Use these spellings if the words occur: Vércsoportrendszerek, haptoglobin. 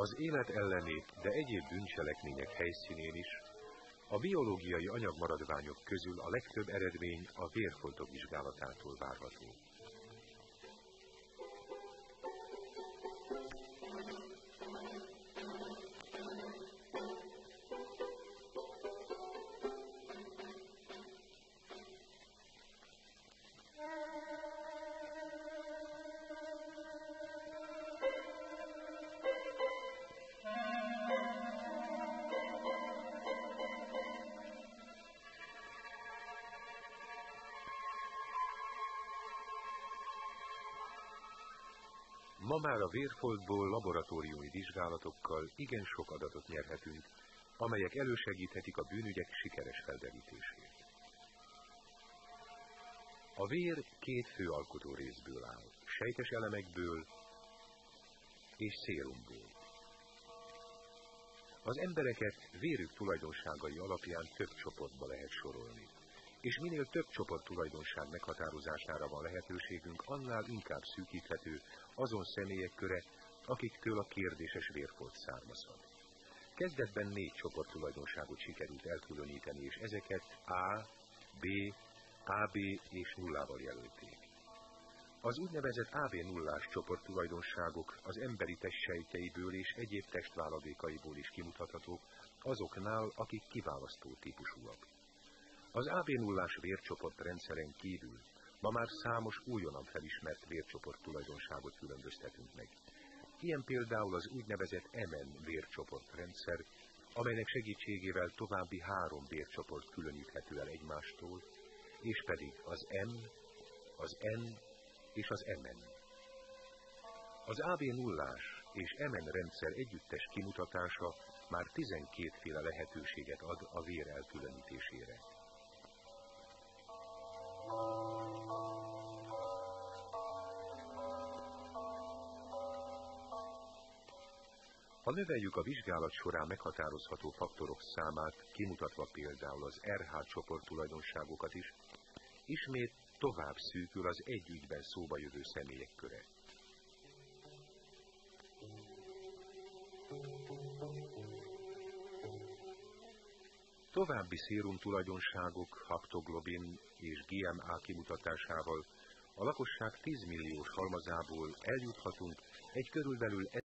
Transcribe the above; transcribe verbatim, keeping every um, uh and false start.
Az élet elleni, de egyéb bűncselekmények helyszínén is a biológiai anyagmaradványok közül a legtöbb eredmény a vérfoltok vizsgálatától várható. Ma már a vérfoltból laboratóriumi vizsgálatokkal igen sok adatot nyerhetünk, amelyek elősegíthetik a bűnügyek sikeres felderítését. A vér két fő alkotó részből áll, sejtes elemekből és szérumból. Az embereket vérük tulajdonságai alapján több csoportba lehet sorolni, és minél több csoport tulajdonság meghatározására van lehetőségünk, annál inkább szűkíthető azon személyek köre, akiktől a kérdéses vérfolt származhat. Kezdetben négy csoport tulajdonságot sikerült elkülöníteni, és ezeket A, B, á bé és nullával jelölték. Az úgynevezett á bé nullás csoport tulajdonságok az emberi testsejtjeiből és egyéb testváladékaiból is kimutathatók azoknál, akik kiválasztó típusúak. Az á bé nullás vércsoportrendszeren kívül ma már számos újonnan felismert vércsoport tulajdonságot különböztetünk meg. Ilyen például az úgynevezett em en vércsoportrendszer, amelynek segítségével további három vércsoport különíthető el egymástól, és pedig az M, az N és az em en. Az á bé nullás és em en rendszer együttes kimutatása már tizenkét féle lehetőséget ad a vér elkülönítésére. Ha növeljük a vizsgálat során meghatározható faktorok számát, kimutatva például az er há csoport tulajdonságokat is, ismét tovább szűkül az egy ügyben szóba jövő személyek köre. További szérum tulajdonságok haptoglobin és gé em á kimutatásával a lakosság tíz milliós halmazából eljuthatunk egy körülbelül